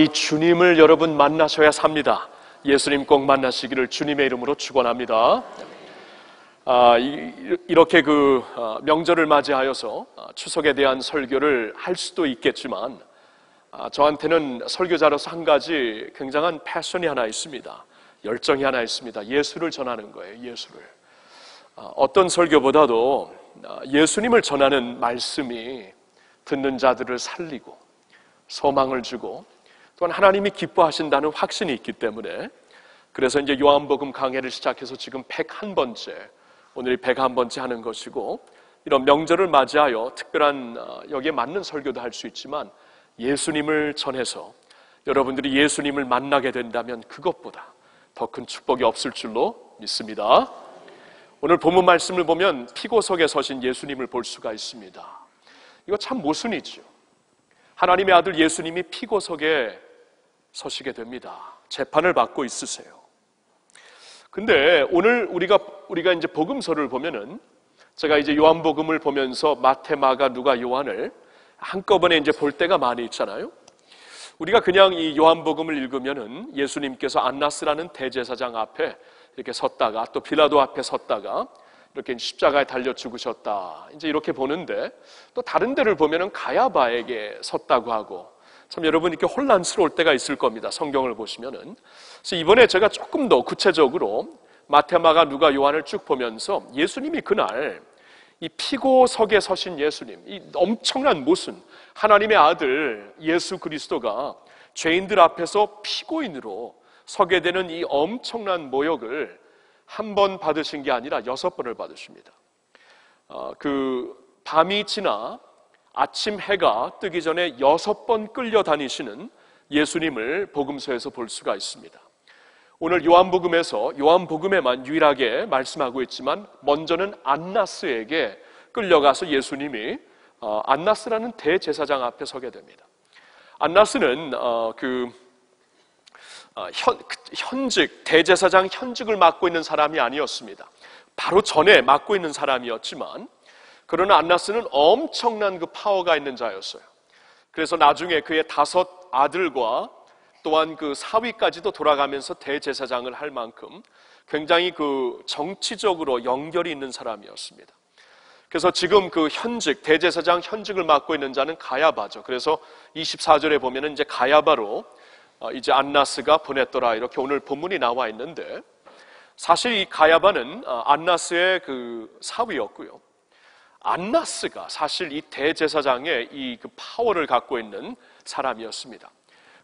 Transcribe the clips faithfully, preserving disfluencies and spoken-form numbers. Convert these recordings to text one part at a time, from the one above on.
이 주님을 여러분 만나셔야 삽니다. 예수님 꼭 만나시기를 주님의 이름으로 축원합니다. 아, 이, 이렇게 그 명절을 맞이하여서 추석에 대한 설교를 할 수도 있겠지만 아, 저한테는 설교자로서 한 가지 굉장한 패션이 하나 있습니다. 열정이 하나 있습니다. 예수를 전하는 거예요. 예수를. 아, 어떤 설교보다도 예수님을 전하는 말씀이 듣는 자들을 살리고 소망을 주고 또한 하나님이 기뻐하신다는 확신이 있기 때문에 그래서 이제 요한복음 강해를 시작해서 지금 백일 번째, 오늘이 백일 번째 하는 것이고 이런 명절을 맞이하여 특별한 여기에 맞는 설교도 할 수 있지만 예수님을 전해서 여러분들이 예수님을 만나게 된다면 그것보다 더 큰 축복이 없을 줄로 믿습니다. 오늘 본문 말씀을 보면 피고석에 서신 예수님을 볼 수가 있습니다. 이거 참 모순이죠. 하나님의 아들 예수님이 피고석에 서시게 됩니다. 재판을 받고 있으세요. 근데 오늘 우리가 우리가 이제 복음서를 보면은 제가 이제 요한복음을 보면서 마태, 마가, 누가, 요한을 한꺼번에 이제 볼 때가 많이 있잖아요. 우리가 그냥 이 요한복음을 읽으면은 예수님께서 안나스라는 대제사장 앞에 이렇게 섰다가 또 빌라도 앞에 섰다가 이렇게 십자가에 달려 죽으셨다. 이제 이렇게 보는데 또 다른 데를 보면은 가야바에게 섰다고 하고 참 여러분 이렇게 혼란스러울 때가 있을 겁니다. 성경을 보시면은. 그래서 이번에 제가 조금 더 구체적으로 마태, 마가, 누가, 요한을 쭉 보면서 예수님이 그날 이 피고석에 서신 예수님, 이 엄청난 모순, 하나님의 아들 예수 그리스도가 죄인들 앞에서 피고인으로 서게 되는 이 엄청난 모욕을 한 번 받으신 게 아니라 여섯 번을 받으십니다. 어, 그 밤이 지나 아침 해가 뜨기 전에 여섯 번 끌려다니시는 예수님을 복음서에서 볼 수가 있습니다. 오늘 요한복음에서 요한복음에만 유일하게 말씀하고 있지만 먼저는 안나스에게 끌려가서 예수님이 어, 안나스라는 대제사장 앞에 서게 됩니다. 안나스는 어, 그 현, 현직, 대제사장 현직을 맡고 있는 사람이 아니었습니다. 바로 전에 맡고 있는 사람이었지만 그러나 안나스는 엄청난 그 파워가 있는 자였어요. 그래서 나중에 그의 다섯 아들과 또한 그 사위까지도 돌아가면서 대제사장을 할 만큼 굉장히 그 정치적으로 연결이 있는 사람이었습니다. 그래서 지금 그 현직, 대제사장 현직을 맡고 있는 자는 가야바죠. 그래서 이십사 절에 보면은 이제 가야바로 이제 안나스가 보냈더라 이렇게 오늘 본문이 나와 있는데 사실 이 가야바는 안나스의 그 사위였고요. 안나스가 사실 이 대제사장의 이 그 파워를 갖고 있는 사람이었습니다.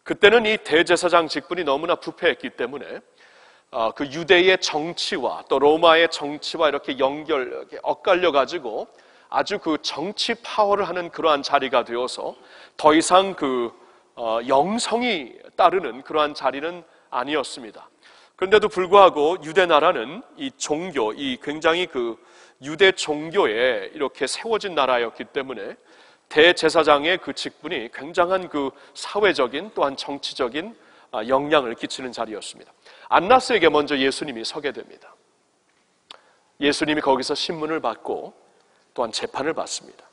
그때는 이 대제사장 직분이 너무나 부패했기 때문에 그 유대의 정치와 또 로마의 정치와 이렇게 연결 이렇게 엇갈려 가지고 아주 그 정치 파워를 하는 그러한 자리가 되어서 더 이상 그 어, 영성이 따르는 그러한 자리는 아니었습니다. 그런데도 불구하고 유대 나라는 이 종교, 이 굉장히 그 유대 종교에 이렇게 세워진 나라였기 때문에 대제사장의 그 직분이 굉장한 그 사회적인 또한 정치적인 영향을 끼치는 자리였습니다. 안나스에게 먼저 예수님이 서게 됩니다. 예수님이 거기서 신문을 받고 또한 재판을 받습니다.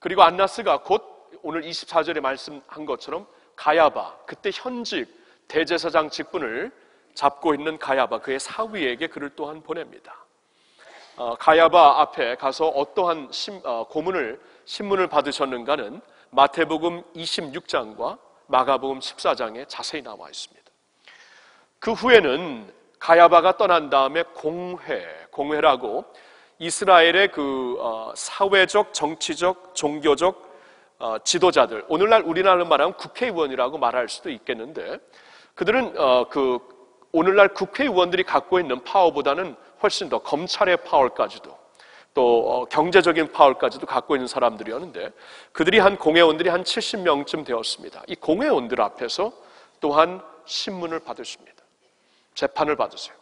그리고 안나스가 곧 오늘 이십사 절에 말씀한 것처럼 가야바, 그때 현직 대제사장 직분을 잡고 있는 가야바, 그의 사위에게 그를 또한 보냅니다. 어, 가야바 앞에 가서 어떠한 심, 어, 고문을 신문을 받으셨는가는 마태복음 이십육 장과 마가복음 십사 장에 자세히 나와 있습니다. 그 후에는 가야바가 떠난 다음에 공회, 공회라고 이스라엘의 그 어, 사회적, 정치적, 종교적 어, 지도자들, 오늘날 우리나라로 말하면 국회의원이라고 말할 수도 있겠는데 그들은 어, 그 오늘날 국회의원들이 갖고 있는 파워보다는 훨씬 더 검찰의 파워까지도 또 어, 경제적인 파워까지도 갖고 있는 사람들이었는데 그들이 한 공회원들이 한 칠십 명쯤 되었습니다. 이 공회원들 앞에서 또한 신문을 받으십니다. 재판을 받으세요.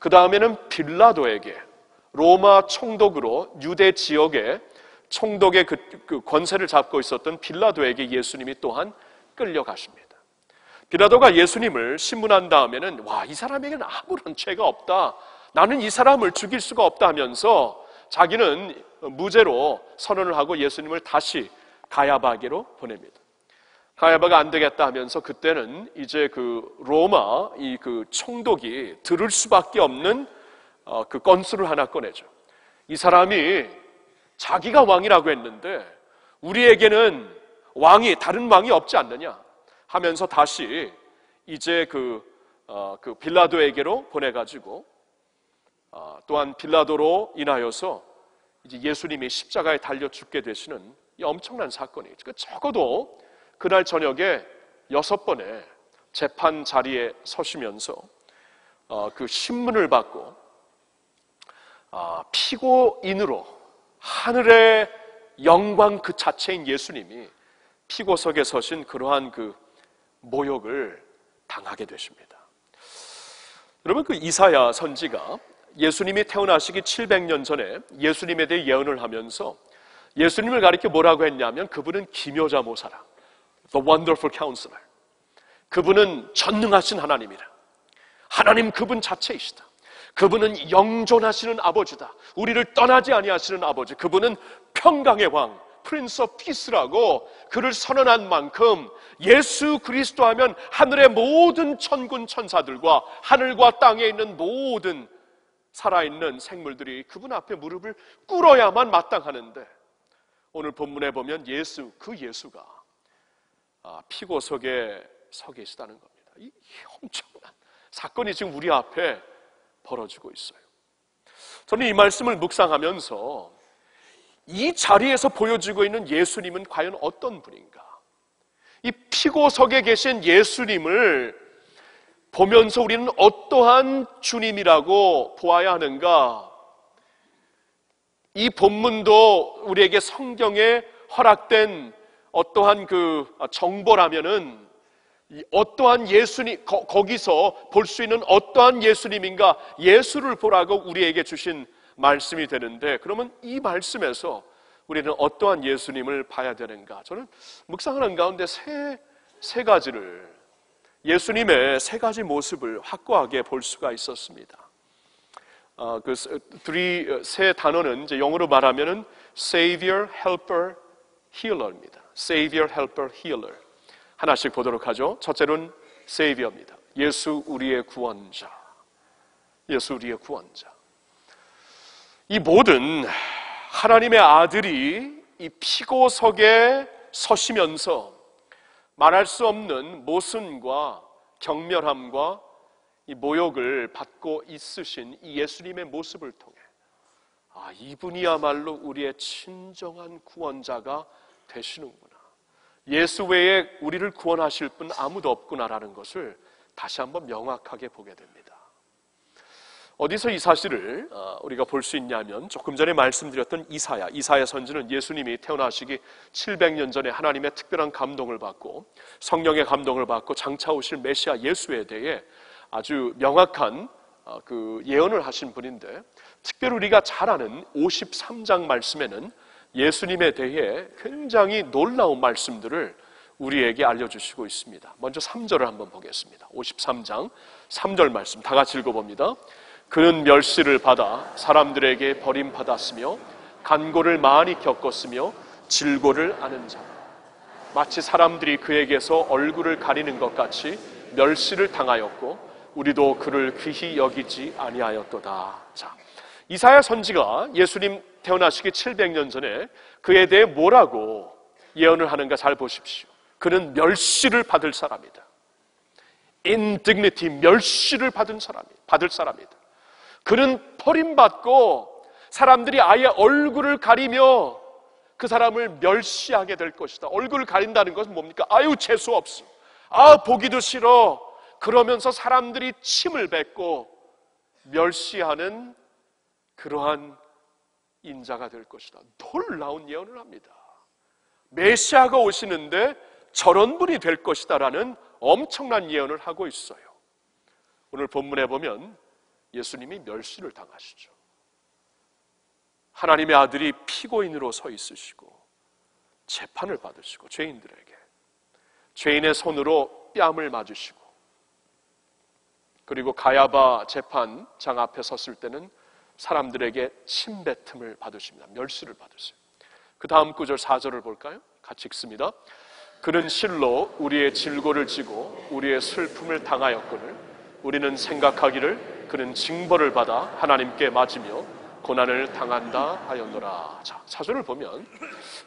그 다음에는 빌라도에게 로마 총독으로 유대 지역에 총독의 그, 그 권세를 잡고 있었던 빌라도에게 예수님이 또한 끌려가십니다. 빌라도가 예수님을 신문한 다음에는 와, 이 사람에게는 아무런 죄가 없다. 나는 이 사람을 죽일 수가 없다 하면서 자기는 무죄로 선언을 하고 예수님을 다시 가야바에게로 보냅니다. 가야바가 안 되겠다 하면서 그때는 이제 그 로마 이 그 총독이 들을 수밖에 없는 어 그 건수를 하나 꺼내죠. 이 사람이 자기가 왕이라고 했는데 우리에게는 왕이 다른 왕이 없지 않느냐 하면서 다시 이제 그, 어, 그 빌라도에게로 보내가지고 어, 또한 빌라도로 인하여서 이제 예수님이 십자가에 달려 죽게 되시는 이 엄청난 사건이 그러니까 적어도 그날 저녁에 여섯 번의 재판 자리에 서시면서 어, 그 신문을 받고 아, 피고인으로 하늘의 영광 그 자체인 예수님이 피고석에 서신 그러한 그 모욕을 당하게 되십니다. 여러분 그 이사야 선지가 예수님이 태어나시기 칠백 년 전에 예수님에 대해 예언을 하면서 예수님을 가리켜 뭐라고 했냐면 그분은 기묘자 모사라. The Wonderful Counselor. 그분은 전능하신 하나님이라. 하나님 그분 자체이시다. 그분은 영존하시는 아버지다. 우리를 떠나지 아니하시는 아버지. 그분은 평강의 왕. Prince of Peace라고 그를 선언한 만큼 예수 그리스도 하면 하늘의 모든 천군 천사들과 하늘과 땅에 있는 모든 살아있는 생물들이 그분 앞에 무릎을 꿇어야만 마땅하는데 오늘 본문에 보면 예수, 그 예수가 피고석에 서 계시다는 겁니다. 이 엄청난 사건이 지금 우리 앞에 벌어지고 있어요. 저는 이 말씀을 묵상하면서 이 자리에서 보여지고 있는 예수님은 과연 어떤 분인가? 이 피고석에 계신 예수님을 보면서 우리는 어떠한 주님이라고 보아야 하는가? 이 본문도 우리에게 성경에 허락된 어떠한 그 정보라면은 어떠한 예수님, 거, 거기서 볼 수 있는 어떠한 예수님인가? 예수를 보라고 우리에게 주신 말씀이 되는데 그러면 이 말씀에서 우리는 어떠한 예수님을 봐야 되는가? 저는 묵상하는 가운데 세, 세 가지를 예수님의 세 가지 모습을 확고하게 볼 수가 있었습니다. 어, 그 둘이 세 단어는 이제 영어로 말하면은 Savior, Helper, Healer입니다. Savior, Helper, Healer 하나씩 보도록 하죠. 첫째는 Savior입니다. 예수 우리의 구원자. 예수 우리의 구원자. 이 모든 하나님의 아들이 이 피고석에 서시면서 말할 수 없는 모순과 경멸함과 이 모욕을 받고 있으신 이 예수님의 모습을 통해 아, 이분이야말로 우리의 진정한 구원자가 되시는구나. 예수 외에 우리를 구원하실 분 아무도 없구나라는 것을 다시 한번 명확하게 보게 됩니다. 어디서 이 사실을 우리가 볼 수 있냐면 조금 전에 말씀드렸던 이사야, 이사야 선지는 예수님이 태어나시기 칠백 년 전에 하나님의 특별한 감동을 받고 성령의 감동을 받고 장차 오실 메시아 예수에 대해 아주 명확한 그 예언을 하신 분인데 특별히 우리가 잘 아는 오십삼 장 말씀에는 예수님에 대해 굉장히 놀라운 말씀들을 우리에게 알려주시고 있습니다. 먼저 삼 절을 한번 보겠습니다. 오십삼 장 삼 절 말씀 다 같이 읽어봅니다. 그는 멸시를 받아 사람들에게 버림받았으며 간고를 많이 겪었으며 질고를 아는 자 마치 사람들이 그에게서 얼굴을 가리는 것 같이 멸시를 당하였고 우리도 그를 귀히 여기지 아니하였도다. 자, 이사야 선지가 예수님 태어나시기 칠백 년 전에 그에 대해 뭐라고 예언을 하는가 잘 보십시오. 그는 멸시를 받을 사람이다. indignity, 멸시를 받은 사람이, 받을 사람이다. 그는 버림받고 사람들이 아예 얼굴을 가리며 그 사람을 멸시하게 될 것이다. 얼굴을 가린다는 것은 뭡니까? 아유 재수 없어. 아 보기도 싫어. 그러면서 사람들이 침을 뱉고 멸시하는 그러한 인자가 될 것이다. 놀라운 예언을 합니다. 메시아가 오시는데 저런 분이 될 것이다라는 엄청난 예언을 하고 있어요. 오늘 본문에 보면 예수님이 멸시를 당하시죠. 하나님의 아들이 피고인으로 서 있으시고 재판을 받으시고 죄인들에게 죄인의 손으로 뺨을 맞으시고 그리고 가야바 재판장 앞에 섰을 때는 사람들에게 침뱉음을 받으십니다. 멸시를 받으세요. 그 다음 구절 사 절을 볼까요? 같이 읽습니다. 그는 실로 우리의 질고를 지고 우리의 슬픔을 당하였거늘 우리는 생각하기를 그는 징벌을 받아 하나님께 맞으며 고난을 당한다 하였노라. 자, 사절을 보면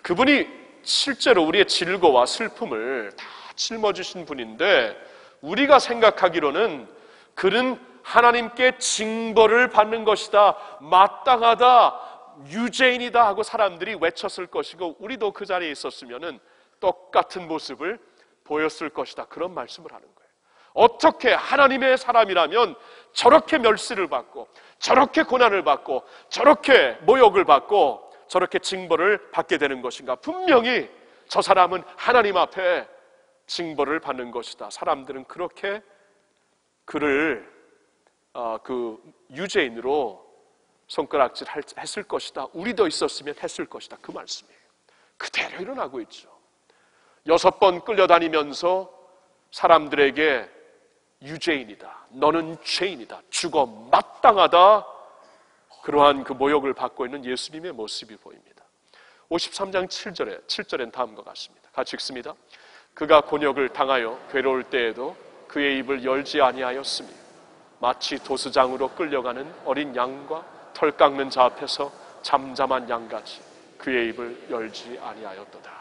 그분이 실제로 우리의 질고와 슬픔을 다 짊어지신 분인데 우리가 생각하기로는 그는 하나님께 징벌을 받는 것이다, 마땅하다, 유죄인이다 하고 사람들이 외쳤을 것이고 우리도 그 자리에 있었으면 똑같은 모습을 보였을 것이다, 그런 말씀을 하는 거예요. 어떻게 하나님의 사람이라면 저렇게 멸시를 받고 저렇게 고난을 받고 저렇게 모욕을 받고 저렇게 징벌을 받게 되는 것인가? 분명히 저 사람은 하나님 앞에 징벌을 받는 것이다. 사람들은 그렇게 그를 어, 그 유죄인으로 손가락질 했을 것이다. 우리도 있었으면 했을 것이다. 그 말씀이에요. 그대로 일어나고 있죠. 여섯 번 끌려다니면서 사람들에게 유죄인이다, 너는 죄인이다, 죽어 마땅하다, 그러한 그 모욕을 받고 있는 예수님의 모습이 보입니다. 오십삼 장 칠 절에, 칠 절엔 다음과 같습니다. 같이 읽습니다. 그가 곤욕을 당하여 괴로울 때에도 그의 입을 열지 아니하였으며 마치 도수장으로 끌려가는 어린 양과 털 깎는 자 앞에서 잠잠한 양같이 그의 입을 열지 아니하였도다.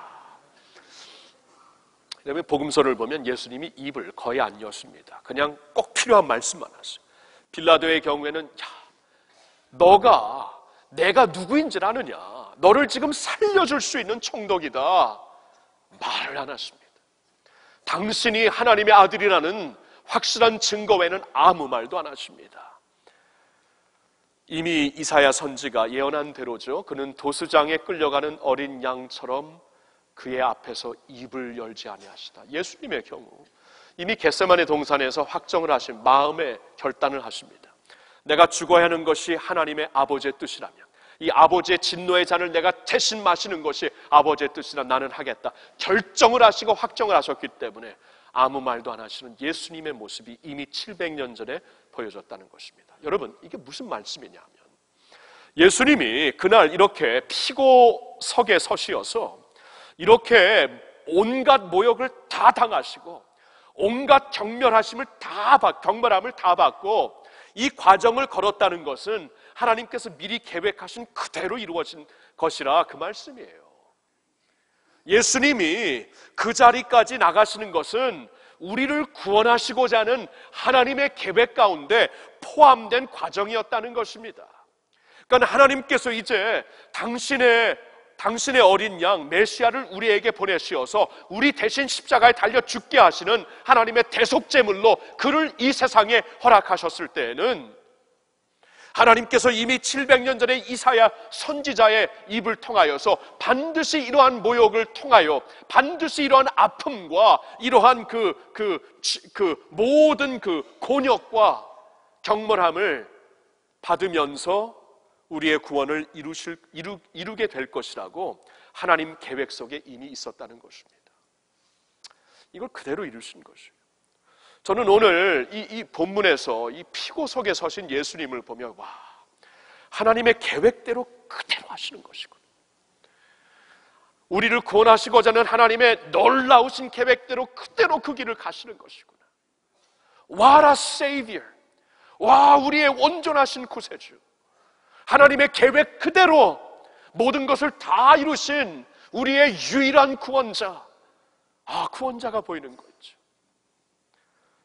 그다음에 복음서를 보면 예수님이 입을 거의 안 여십니다. 그냥 꼭 필요한 말씀만 하세요. 빌라도의 경우에는 야, 너가 내가 누구인지 아느냐, 너를 지금 살려줄 수 있는 총독이다, 말을 안 하십니다. 당신이 하나님의 아들이라는 확실한 증거 외에는 아무 말도 안 하십니다. 이미 이사야 선지가 예언한 대로죠. 그는 도수장에 끌려가는 어린 양처럼 그의 앞에서 입을 열지 아니하시다. 예수님의 경우 이미 겟세마네 동산에서 확정을 하신 마음의 결단을 하십니다. 내가 죽어야 하는 것이 하나님의 아버지의 뜻이라면, 이 아버지의 진노의 잔을 내가 대신 마시는 것이 아버지의 뜻이라 나는 하겠다, 결정을 하시고 확정을 하셨기 때문에 아무 말도 안 하시는 예수님의 모습이 이미 칠백 년 전에 보여졌다는 것입니다. 여러분, 이게 무슨 말씀이냐 하면 예수님이 그날 이렇게 피고석에 서시어서 이렇게 온갖 모욕을 다 당하시고 온갖 경멸하심을 다, 경멸함을 다 받고 이 과정을 걸었다는 것은 하나님께서 미리 계획하신 그대로 이루어진 것이라 그 말씀이에요. 예수님이 그 자리까지 나가시는 것은 우리를 구원하시고자 하는 하나님의 계획 가운데 포함된 과정이었다는 것입니다. 그러니까 하나님께서 이제 당신의 당신의 어린 양 메시아를 우리에게 보내시어서 우리 대신 십자가에 달려 죽게 하시는 하나님의 대속제물로 그를 이 세상에 허락하셨을 때에는 하나님께서 이미 칠백 년 전에 이사야 선지자의 입을 통하여서 반드시 이러한 모욕을 통하여 반드시 이러한 아픔과 이러한 그, 그, 그 모든 그 곤욕과 경멸함을 받으면서 우리의 구원을 이루실, 이루, 이루게 될 것이라고 하나님 계획 속에 이미 있었다는 것입니다. 이걸 그대로 이루신 것이에요. 저는 오늘 이, 이 본문에서 이 피고석에 서신 예수님을 보며 와, 하나님의 계획대로 그대로 하시는 것이고 우리를 구원하시고자 하는 하나님의 놀라우신 계획대로 그대로 그 길을 가시는 것이구나. What a Savior! 와, 우리의 온전하신 구세주, 하나님의 계획 그대로 모든 것을 다 이루신 우리의 유일한 구원자, 아, 구원자가 보이는 거예요.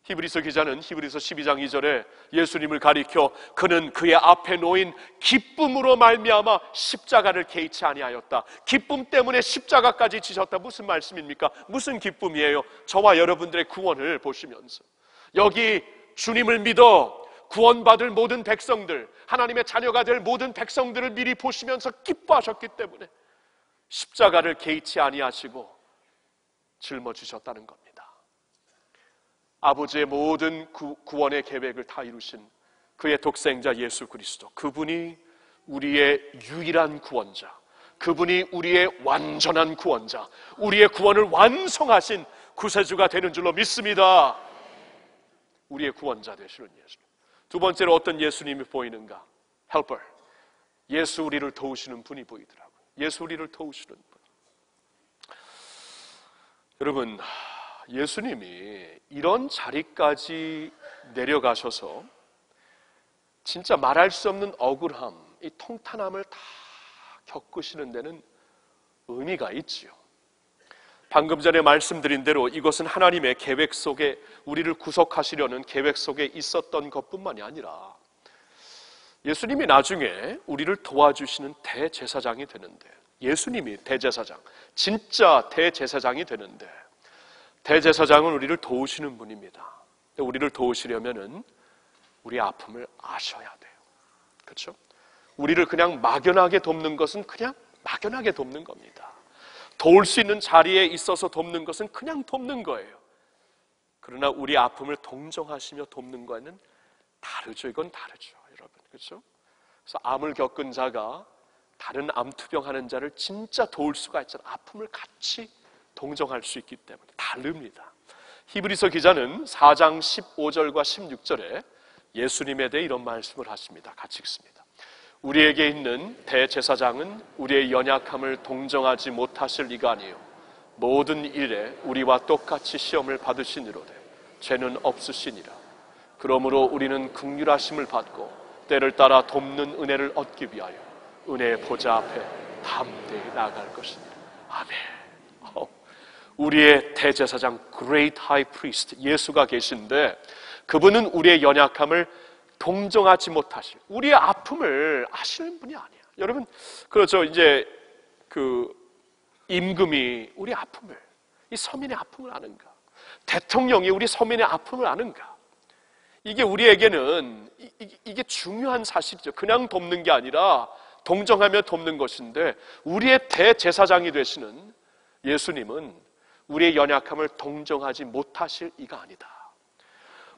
히브리서 기자는 히브리서 십이 장 이 절에 예수님을 가리켜 그는 그의 앞에 놓인 기쁨으로 말미암아 십자가를 개의치 아니하였다, 기쁨 때문에 십자가까지 지셨다. 무슨 말씀입니까? 무슨 기쁨이에요? 저와 여러분들의 구원을 보시면서 여기 주님을 믿어 구원받을 모든 백성들, 하나님의 자녀가 될 모든 백성들을 미리 보시면서 기뻐하셨기 때문에 십자가를 개의치 아니하시고 짊어지셨다는 겁니다. 아버지의 모든 구, 구원의 계획을 다 이루신 그의 독생자 예수 그리스도, 그분이 우리의 유일한 구원자, 그분이 우리의 완전한 구원자, 우리의 구원을 완성하신 구세주가 되는 줄로 믿습니다. 우리의 구원자 되시는 예수님. 두 번째로 어떤 예수님이 보이는가? Helper, 예수 우리를 도우시는 분이 보이더라고요. 예수 우리를 도우시는 분. 여러분, 예수님이 이런 자리까지 내려가셔서 진짜 말할 수 없는 억울함, 이 통탄함을 다 겪으시는 데는 의미가 있지요. 방금 전에 말씀드린 대로 이것은 하나님의 계획 속에, 우리를 구속하시려는 계획 속에 있었던 것뿐만이 아니라 예수님이 나중에 우리를 도와주시는 대제사장이 되는데, 예수님이 대제사장, 진짜 대제사장이 되는데, 대제사장은 우리를 도우시는 분입니다. 우리를 도우시려면은 우리 아픔을 아셔야 돼요. 그렇죠? 우리를 그냥 막연하게 돕는 것은 그냥 막연하게 돕는 겁니다. 도울 수 있는 자리에 있어서 돕는 것은 그냥 돕는 거예요. 그러나 우리 아픔을 동정하시며 돕는 거는 다르죠. 이건 다르죠, 여러분. 그렇죠? 그래서 암을 겪은 자가 다른 암투병하는 자를 진짜 도울 수가 있잖아요. 아픔을 같이 동정할 수 있기 때문에 다릅니다. 히브리서 기자는 사 장 십오 절과 십육 절에 예수님에 대해 이런 말씀을 하십니다. 같이 읽습니다. 우리에게 있는 대제사장은 우리의 연약함을 동정하지 못하실 이가 아니요 모든 일에 우리와 똑같이 시험을 받으시니로되 죄는 없으시니라. 그러므로 우리는 긍휼하심을 받고 때를 따라 돕는 은혜를 얻기 위하여 은혜의 보좌 앞에 담대히 나아갈 것이니라. 아멘. 어, 우리의 대제사장, Great High Priest, 예수가 계신데 그분은 우리의 연약함을 동정하지 못하실, 우리의 아픔을 아시는 분이 아니야. 여러분, 그렇죠. 이제 그 임금이 우리 아픔을, 이 서민의 아픔을 아는가? 대통령이 우리 서민의 아픔을 아는가? 이게 우리에게는 이게, 이게 중요한 사실이죠. 그냥 돕는 게 아니라 동정하며 돕는 것인데, 우리의 대제사장이 되시는 예수님은 우리의 연약함을 동정하지 못하실 이가 아니다.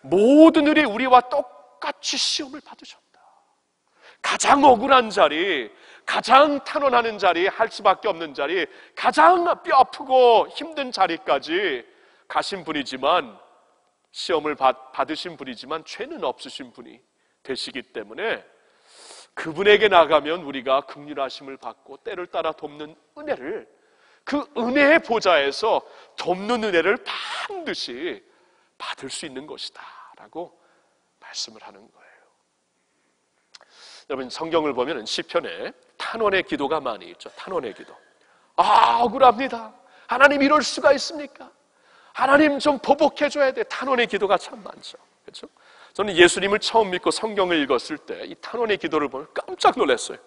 모든 일이 우리와 똑같이 시험을 받으셨다. 가장 억울한 자리, 가장 탄원하는 자리, 할 수밖에 없는 자리, 가장 뼈 아프고 힘든 자리까지 가신 분이지만, 시험을 받, 받으신 분이지만 죄는 없으신 분이 되시기 때문에 그분에게 나가면 우리가 긍휼하심을 받고 때를 따라 돕는 은혜를, 그 은혜의 보좌에서 돕는 은혜를 반드시 받을 수 있는 것이다 라고 말씀을 하는 거예요. 여러분, 성경을 보면 시편에 탄원의 기도가 많이 있죠. 탄원의 기도. 아, 억울합니다. 하나님, 이럴 수가 있습니까? 하나님, 좀 보복해줘야 돼. 탄원의 기도가 참 많죠. 그렇죠? 저는 예수님을 처음 믿고 성경을 읽었을 때 이 탄원의 기도를 보면 깜짝 놀랐어요.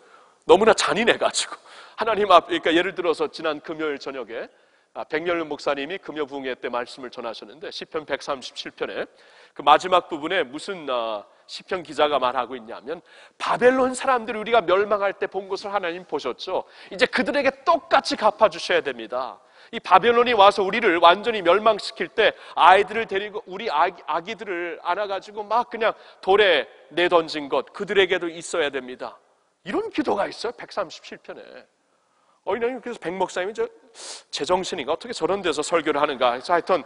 너무나 잔인해가지고 하나님 앞, 그러니까 예를 들어서 지난 금요일 저녁에 백년룡 목사님이 금요부흥회 때 말씀을 전하셨는데 시편 백삼십칠 편에 그 마지막 부분에 무슨 시편 기자가 말하고 있냐면, 바벨론 사람들이 우리가 멸망할 때 본 것을 하나님 보셨죠. 이제 그들에게 똑같이 갚아주셔야 됩니다. 이 바벨론이 와서 우리를 완전히 멸망시킬 때 아이들을 데리고, 우리 아기, 아기들을 안아가지고 막 그냥 돌에 내던진 것, 그들에게도 있어야 됩니다. 이런 기도가 있어요, 백삼십칠 편에. 어이나님, 그래서 백 목사님이 저 제정신인가 어떻게 저런 데서 설교를 하는가 해서 하여튼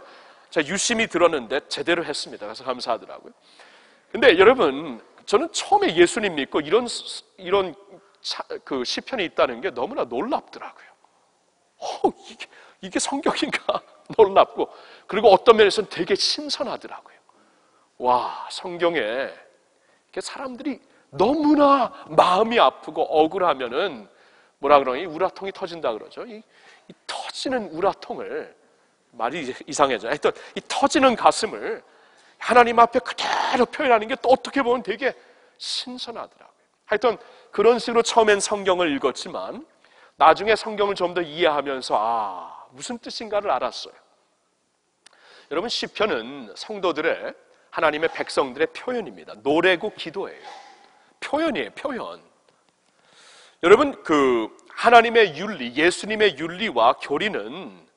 제가 유심히 들었는데 제대로 했습니다. 그래서 감사하더라고요. 근데 여러분, 저는 처음에 예수님 믿고 이런 이런 차, 그 시편이 있다는 게 너무나 놀랍더라고요. 어, 이게 이게 성경인가 놀랍고, 그리고 어떤 면에서는 되게 신선하더라고요. 와, 성경에 이렇게 사람들이 너무나 마음이 아프고 억울하면은 뭐라 그러니 우라통이 터진다 그러죠. 이, 이 터지는 우라통을, 말이 이상해져요. 하여튼 이 터지는 가슴을 하나님 앞에 그대로 표현하는 게 또 어떻게 보면 되게 신선하더라고요. 하여튼 그런 식으로 처음엔 성경을 읽었지만 나중에 성경을 좀 더 이해하면서 아, 무슨 뜻인가를 알았어요. 여러분, 시편은 성도들의, 하나님의 백성들의 표현입니다. 노래고 기도예요. 표현이에요, 표현. 여러분, 그 하나님의 윤리, 예수님의 윤리와 교리는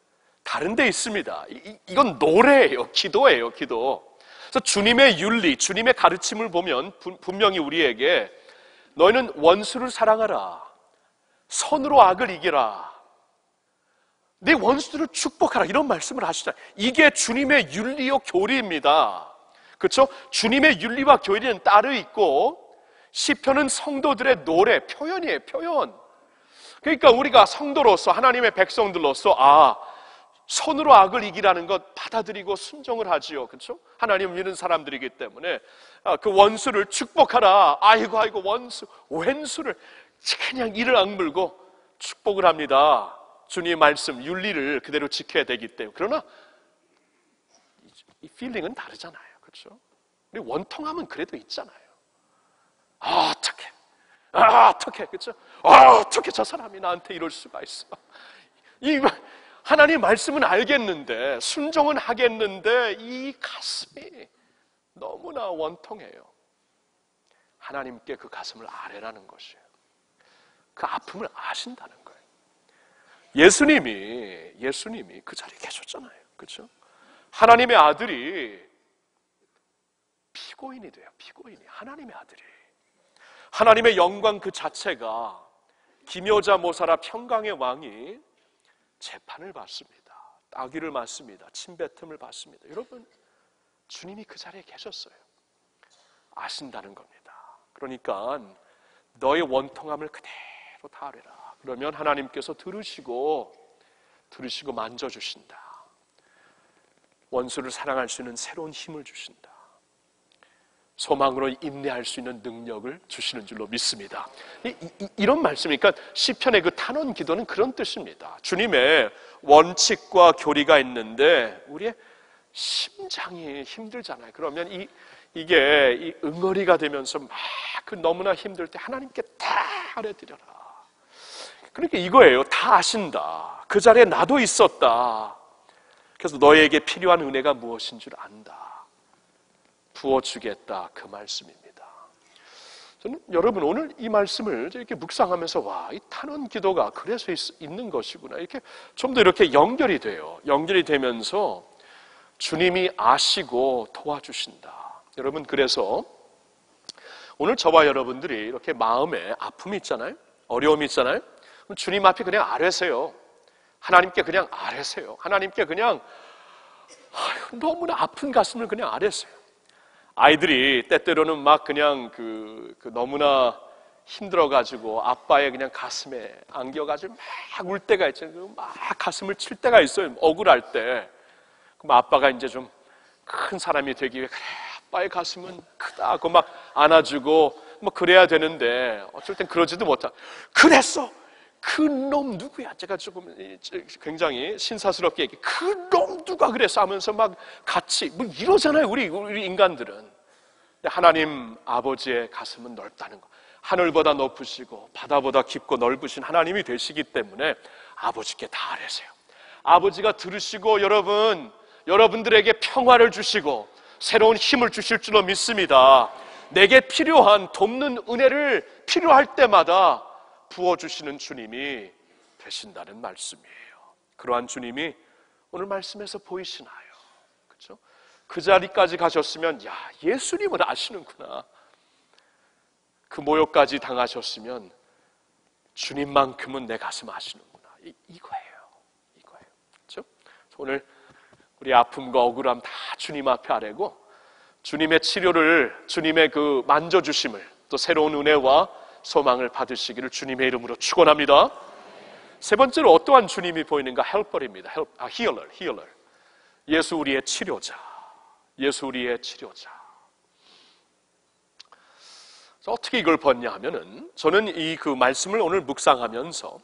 다른 데 있습니다. 이, 이건 노래예요, 기도예요, 기도. 그래서 주님의 윤리, 주님의 가르침을 보면 분명히 우리에게 너희는 원수를 사랑하라, 선으로 악을 이기라, 네 원수들을 축복하라, 이런 말씀을 하시잖아요. 이게 주님의 윤리요 교리입니다. 그렇죠? 주님의 윤리와 교리는 따로 있고, 시편은 성도들의 노래, 표현이에요, 표현. 그러니까 우리가 성도로서, 하나님의 백성들로서 아, 선으로 악을 이기라는 것 받아들이고 순종을 하지요. 그렇죠? 하나님 믿는 사람들이기 때문에 그 원수를 축복하라. 아이고 아이고 원수, 왼수를 그냥 이를 악물고 축복을 합니다. 주님의 말씀, 윤리를 그대로 지켜야 되기 때문에. 그러나 이 필링은 다르잖아요. 그렇죠? 우리 원통함은 그래도 있잖아요. 아, 어떡해. 아, 어떡해. 그렇죠? 아, 어떻게 저 사람이 나한테 이럴 수가 있어. 이 하나님 말씀은 알겠는데, 순종은 하겠는데, 이 가슴이 너무나 원통해요. 하나님께 그 가슴을 아뢰라는 것이에요. 그 아픔을 아신다는 거예요. 예수님이, 예수님이 그 자리에 계셨잖아요. 그렇죠? 하나님의 아들이 피고인이 돼요. 피고인이. 하나님의 아들이. 하나님의 영광 그 자체가 기묘자 모사라 평강의 왕이 재판을 받습니다. 따귀를 맞습니다. 침뱉음을 받습니다. 여러분, 주님이 그 자리에 계셨어요. 아신다는 겁니다. 그러니까 너의 원통함을 그대로 다 아뢰라. 그러면 하나님께서 들으시고 들으시고 만져주신다. 원수를 사랑할 수 있는 새로운 힘을 주신다. 소망으로 인내할 수 있는 능력을 주시는 줄로 믿습니다. 이, 이, 이런 말씀이니까 시편의 그 탄원 기도는 그런 뜻입니다. 주님의 원칙과 교리가 있는데 우리의 심장이 힘들잖아요. 그러면 이, 이게 이 응어리가 되면서 막 그 너무나 힘들 때 하나님께 다 아뢰드려라. 그러니까 이거예요. 다 아신다. 그 자리에 나도 있었다. 그래서 너에게 필요한 은혜가 무엇인 줄 안다. 부어주겠다, 그 말씀입니다. 저는 여러분 오늘 이 말씀을 이렇게 묵상하면서 와, 이 탄원 기도가 그래서 있, 있는 것이구나. 이렇게 좀 더 이렇게 연결이 돼요. 연결이 되면서 주님이 아시고 도와주신다. 여러분 그래서 오늘 저와 여러분들이 이렇게 마음에 아픔이 있잖아요. 어려움이 있잖아요. 그럼 주님 앞에 그냥 아뢰세요. 하나님께 그냥 아뢰세요. 하나님께 그냥 아유, 너무나 아픈 가슴을 그냥 아뢰세요. 아이들이 때때로는 막 그냥 그, 그 너무나 힘들어가지고 아빠의 그냥 가슴에 안겨가지고 막 울 때가 있잖아요. 막 가슴을 칠 때가 있어요. 억울할 때. 그럼 아빠가 이제 좀 큰 사람이 되기 위해 그래, 아빠의 가슴은 크다 하고 막 안아주고 뭐 그래야 되는데 어쩔 땐 그러지도 못하. 그랬어! 그 놈 누구야? 제가 조금 굉장히 신사스럽게 얘기. 그 놈 누가 그랬어? 하면서 막 같이 뭐 이러잖아요. 우리 우리 인간들은. 하나님 아버지의 가슴은 넓다는 거. 하늘보다 높으시고 바다보다 깊고 넓으신 하나님이 되시기 때문에 아버지께 다 아뢰세요. 아버지가 들으시고 여러분 여러분들에게 평화를 주시고 새로운 힘을 주실 줄로 믿습니다. 내게 필요한 돕는 은혜를 필요할 때마다 부어주시는 주님이 되신다는 말씀이에요. 그러한 주님이 오늘 말씀에서 보이시나요? 그렇죠? 그 자리까지 가셨으면 야, 예수님을 아시는구나. 그 모욕까지 당하셨으면 주님만큼은 내 가슴 아시는구나. 이, 이거예요. 이거예요. 그렇죠? 오늘 우리 아픔과 억울함 다 주님 앞에 아뢰고 주님의 치료를, 주님의 그 만져주심을, 또 새로운 은혜와 소망을 받으시기를 주님의 이름으로 축원합니다. 세 번째로 어떠한 주님이 보이는가? 헬퍼입니다. 헬, 아, 히얼러, 히얼러. 예수 우리의 치료자. 예수 우리의 치료자. 어떻게 이걸 봤냐 하면은 저는 이 그 말씀을 오늘 묵상하면서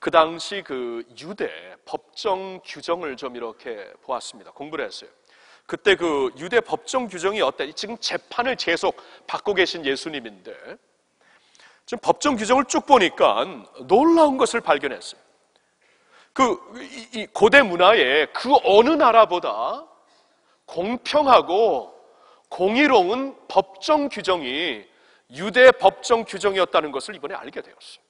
그 당시 그 유대 법정 규정을 좀 이렇게 보았습니다. 공부를 했어요. 그때 그 유대 법정 규정이 어때? 지금 재판을 계속 받고 계신 예수님인데 지금 법정 규정을 쭉 보니까 놀라운 것을 발견했어요. 그 이, 이 고대 문화에 그 어느 나라보다 공평하고 공의로운 법정 규정이 유대 법정 규정이었다는 것을 이번에 알게 되었어요.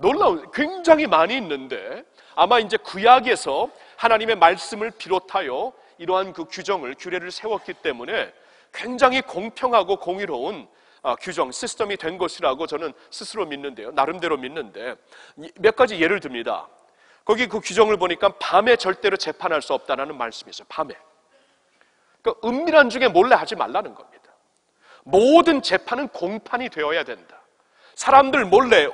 놀라운, 굉장히 많이 있는데 아마 이제 구약에서 하나님의 말씀을 비롯하여 이러한 그 규정을, 규례를 세웠기 때문에 굉장히 공평하고 공의로운 아, 규정, 시스템이 된 것이라고 저는 스스로 믿는데요. 나름대로 믿는데 몇 가지 예를 듭니다. 거기 그 규정을 보니까 밤에 절대로 재판할 수 없다는 말씀이 있어요. 밤에. 그러니까 은밀한 중에 몰래 하지 말라는 겁니다. 모든 재판은 공판이 되어야 된다. 사람들 몰래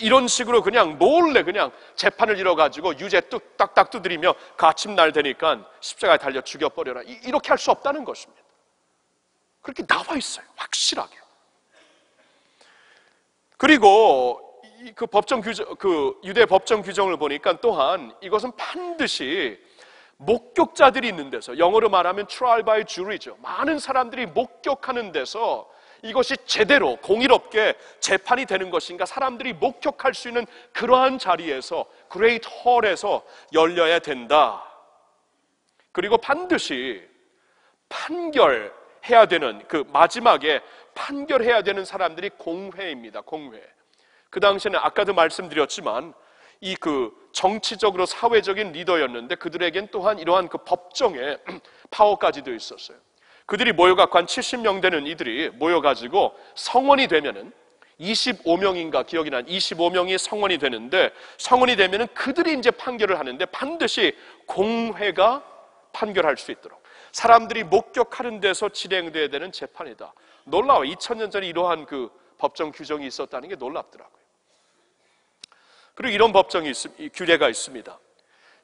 이런 식으로 그냥 몰래 그냥 재판을 이뤄가지고 유죄 뚝딱딱 두드리며 그 아침날 되니까 십자가에 달려 죽여버려라, 이렇게 할 수 없다는 것입니다. 그렇게 나와 있어요, 확실하게. 그리고 그 법정 규정, 그 유대 법정 규정을 보니까 또한 이것은 반드시 목격자들이 있는 데서, 영어로 말하면 trial by jury죠. 많은 사람들이 목격하는 데서 이것이 제대로 공의롭게 재판이 되는 것인가, 사람들이 목격할 수 있는 그러한 자리에서, 그레이트 홀에서 열려야 된다. 그리고 반드시 판결해야 되는, 그 마지막에 판결해야 되는 사람들이 공회입니다. 공회. 그 당시에는 아까도 말씀드렸지만 이 그 정치적으로 사회적인 리더였는데 그들에겐 또한 이러한 그 법정의 파워까지도 있었어요. 그들이 모여갖고 한 칠십 명 되는 이들이 모여가지고 성원이 되면은 이십오 명인가 기억이 난 이십오 명이 성원이 되는데, 성원이 되면은 그들이 이제 판결을 하는데 반드시 공회가 판결할 수 있도록, 사람들이 목격하는 데서 진행돼야 되는 재판이다. 놀라워. 이천 년 전에 이러한 그 법정 규정이 있었다는 게 놀랍더라고요. 그리고 이런 법정이 있음, 규례가 있습니다.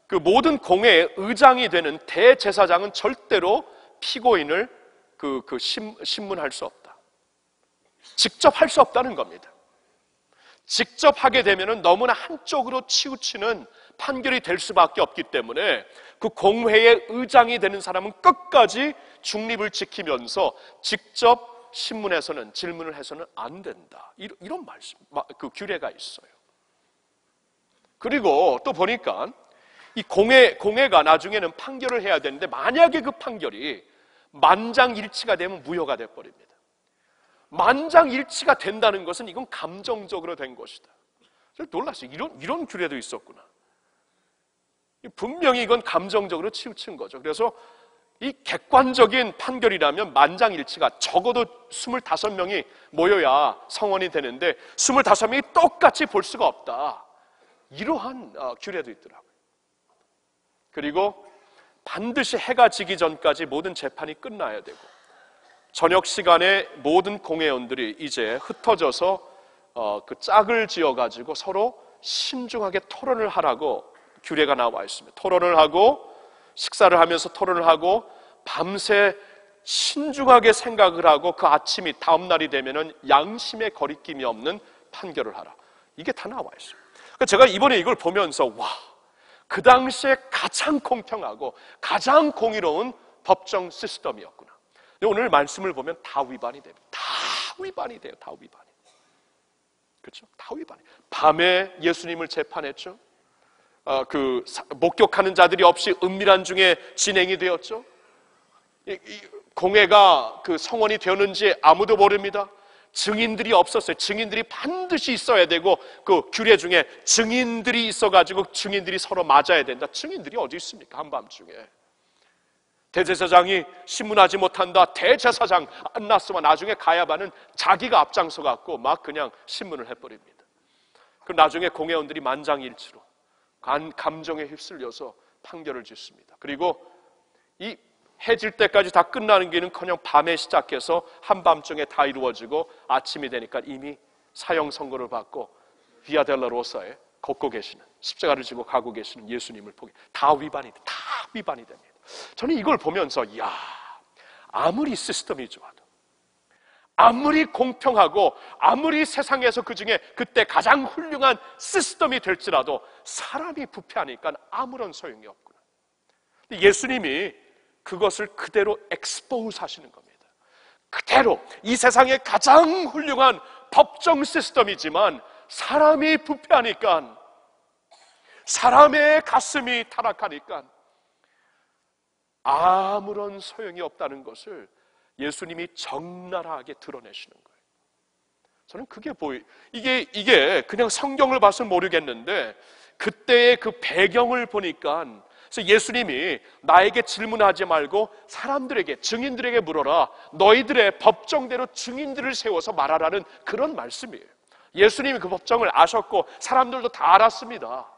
그 모든 공회의 의장이 되는 대제사장은 절대로 피고인을 그, 그 심, 심문할 수 없다. 직접 할 수 없다는 겁니다. 직접 하게 되면은 너무나 한쪽으로 치우치는 판결이 될 수밖에 없기 때문에 그 공회의 의장이 되는 사람은 끝까지 중립을 지키면서 직접 신문에서는 질문을 해서는 안 된다. 이런, 이런 말씀, 그 규례가 있어요. 그리고 또 보니까 이 공회, 공회가 나중에는 판결을 해야 되는데 만약에 그 판결이 만장일치가 되면 무효가 돼버립니다. 만장일치가 된다는 것은 이건 감정적으로 된 것이다. 그래서 놀랐어요. 이런, 이런 규례도 있었구나. 분명히 이건 감정적으로 치우친 거죠. 그래서 이 객관적인 판결이라면 만장일치가, 적어도 이십오 명이 모여야 성원이 되는데 이십오 명이 똑같이 볼 수가 없다. 이러한 어, 규례도 있더라고요. 그리고 반드시 해가 지기 전까지 모든 재판이 끝나야 되고, 저녁 시간에 모든 공회원들이 이제 흩어져서 어, 그 짝을 지어가지고 서로 신중하게 토론을 하라고 규례가 나와 있습니다. 토론을 하고 식사를 하면서 토론을 하고 밤새 신중하게 생각을 하고 그 아침이 다음날이 되면은 양심의 거리낌이 없는 판결을 하라. 이게 다 나와 있어요. 그러니까 제가 이번에 이걸 보면서 와, 그 당시에 가장 공평하고 가장 공의로운 법정 시스템이었구나. 근데 오늘 말씀을 보면 다 위반이 됩니다. 다 위반이 돼요. 다 위반이. 그렇죠? 다 위반이. 밤에 예수님을 재판했죠. 어, 그 목격하는 자들이 없이 은밀한 중에 진행이 되었죠. 이, 이 공회가 그 성원이 되었는지 아무도 모릅니다. 증인들이 없었어요. 증인들이 반드시 있어야 되고, 그 규례 중에 증인들이 있어가지고 증인들이 서로 맞아야 된다. 증인들이 어디 있습니까? 한밤중에 대제사장이 신문하지 못한다. 대제사장 안나스와 나중에 가야바는 자기가 앞장서 갖고 막 그냥 신문을 해버립니다. 그럼 나중에 공회원들이 만장일치로 감정에 휩쓸려서 판결을 짓습니다. 그리고 이 해질 때까지 다 끝나는 게는커녕 밤에 시작해서 한밤중에 다 이루어지고 아침이 되니까 이미 사형 선고를 받고 비아델라 로사에 걷고 계시는, 십자가를 지고 가고 계시는 예수님을 보게, 다 위반이 다 위반이 됩니다. 저는 이걸 보면서 야, 아무리 시스템이 좋아도, 아무리 공평하고, 아무리 세상에서 그 중에 그때 가장 훌륭한 시스템이 될지라도 사람이 부패하니까 아무런 소용이 없구나. 예수님이 그것을 그대로 expose 하시는 겁니다. 그대로 이 세상의 가장 훌륭한 법정 시스템이지만 사람이 부패하니까, 사람의 가슴이 타락하니까 아무런 소용이 없다는 것을 예수님이 적나라하게 드러내시는 거예요. 저는 그게 보이, 이게, 이게 그냥 성경을 봐서 모르겠는데, 그때의 그 배경을 보니까, 그래서 예수님이 나에게 질문하지 말고 사람들에게, 증인들에게 물어라. 너희들의 법정대로 증인들을 세워서 말하라는 그런 말씀이에요. 예수님이 그 법정을 아셨고, 사람들도 다 알았습니다.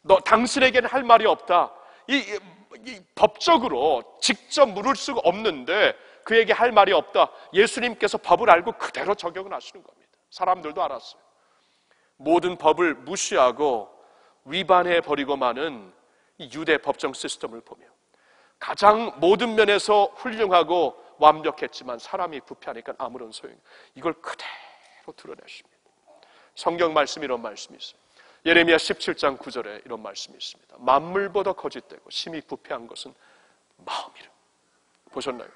너, 당신에게는 할 말이 없다. 이, 이, 이 법적으로 직접 물을 수가 없는데, 그에게 할 말이 없다. 예수님께서 법을 알고 그대로 적용을 하시는 겁니다. 사람들도 알았어요. 모든 법을 무시하고 위반해버리고 마는 이 유대 법정 시스템을 보며 가장 모든 면에서 훌륭하고 완벽했지만 사람이 부패하니까 아무런 소용, 이걸 그대로 드러내십니다. 성경 말씀 이런 말씀이 있어요. 예레미야 십칠 장 구 절에 이런 말씀이 있습니다. 만물보다 거짓되고 심히 부패한 것은 마음이라. 보셨나요?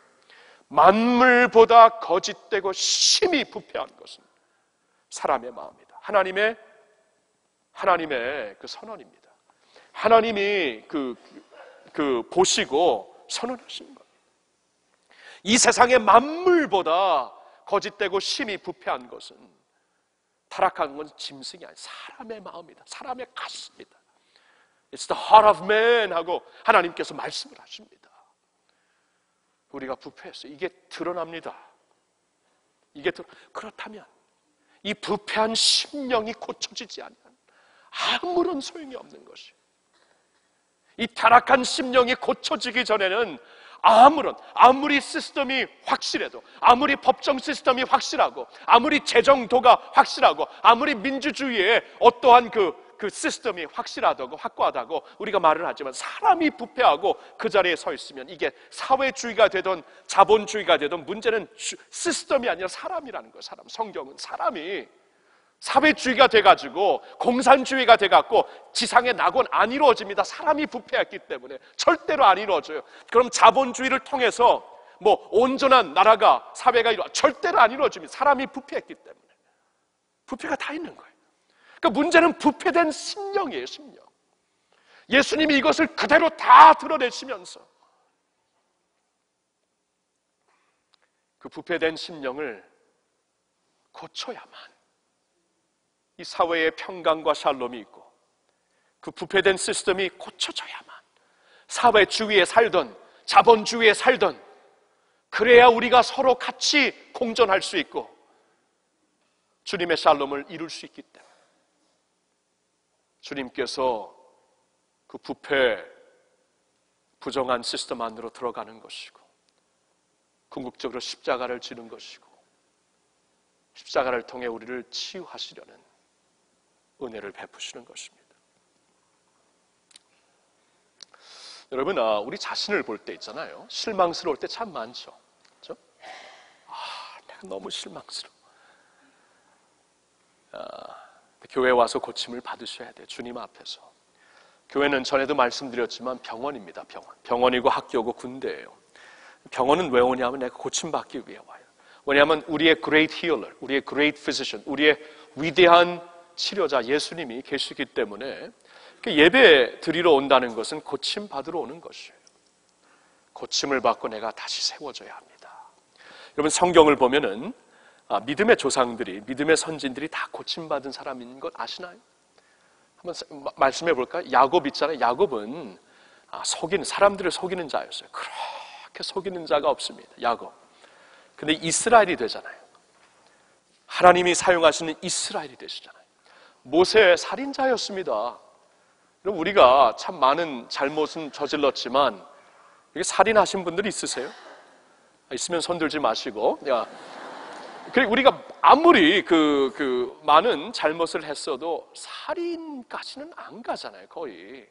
만물보다 거짓되고 심히 부패한 것은 사람의 마음이다. 하나님의 하나님의 그 선언입니다. 하나님이 그, 그 보시고 선언하시는 겁니다. 이 세상의 만물보다 거짓되고 심히 부패한 것은, 타락한 건 짐승이 아니라 사람의 마음이다. 사람의 가슴이다. It's the heart of man 하고 하나님께서 말씀을 하십니다. 우리가 부패했어요. 이게 드러납니다. 이게 드러... 그렇다면 이 부패한 심령이 고쳐지지 않으면 아무런 소용이 없는 것이. 이 타락한 심령이 고쳐지기 전에는 아무런, 아무리 시스템이 확실해도, 아무리 법정 시스템이 확실하고, 아무리 재정도가 확실하고, 아무리 민주주의의 어떠한 그, 그 시스템이 확실하다고, 확고하다고 우리가 말을 하지만 사람이 부패하고 그 자리에 서 있으면 이게 사회주의가 되든 자본주의가 되든 문제는 주, 시스템이 아니라 사람이라는 거예요. 사람. 성경은 사람이 사회주의가 돼가지고 공산주의가 돼갖고 지상의 낙원 안 이루어집니다. 사람이 부패했기 때문에 절대로 안 이루어져요. 그럼 자본주의를 통해서 뭐 온전한 나라가 사회가 이루어 절대로 안 이루어집니다. 사람이 부패했기 때문에. 부패가 다 있는 거예요. 그러니까 문제는 부패된 심령이에요. 심령. 예수님이 이것을 그대로 다 드러내시면서 그 부패된 심령을 고쳐야만 이 사회의 평강과 샬롬이 있고, 그 부패된 시스템이 고쳐져야만 사회주의에 살던 자본주의에 살던, 그래야 우리가 서로 같이 공존할 수 있고 주님의 샬롬을 이룰 수 있기 때문에 주님께서 그 부패 부정한 시스템 안으로 들어가는 것이고 궁극적으로 십자가를 지는 것이고 십자가를 통해 우리를 치유하시려는 은혜를 베푸시는 것입니다. 여러분, 아, 우리 자신을 볼 때 있잖아요. 실망스러울 때 참 많죠. 그렇죠? 아, 내가 너무 실망스러워. 아, 교회 와서 고침을 받으셔야 돼요. 주님 앞에서. 교회는 전에도 말씀드렸지만 병원입니다. 병원. 병원이고 학교고 군대예요. 병원은 왜 오냐면 내가 고침받기 위해 와요. 왜냐하면 우리의 great healer, 우리의 great physician, 우리의 위대한 치료자 예수님이 계시기 때문에 예배 드리러 온다는 것은 고침 받으러 오는 것이에요. 고침을 받고 내가 다시 세워져야 합니다. 여러분, 성경을 보면은 아, 믿음의 조상들이, 믿음의 선진들이 다 고침 받은 사람인 것 아시나요? 한번 마, 말씀해 볼까요? 야곱 있잖아요. 야곱은 아, 속이는 사람들을 속이는 자였어요. 그렇게 속이는 자가 없습니다. 야곱. 근데 이스라엘이 되잖아요. 하나님이 사용하시는 이스라엘이 되시잖아요. 모세의 살인자였습니다. 그럼 우리가 참 많은 잘못은 저질렀지만 이게 살인하신 분들이 있으세요? 있으면 손 들지 마시고. 야, 그리고 우리가 아무리 그, 그 많은 잘못을 했어도 살인까지는 안 가잖아요. 거의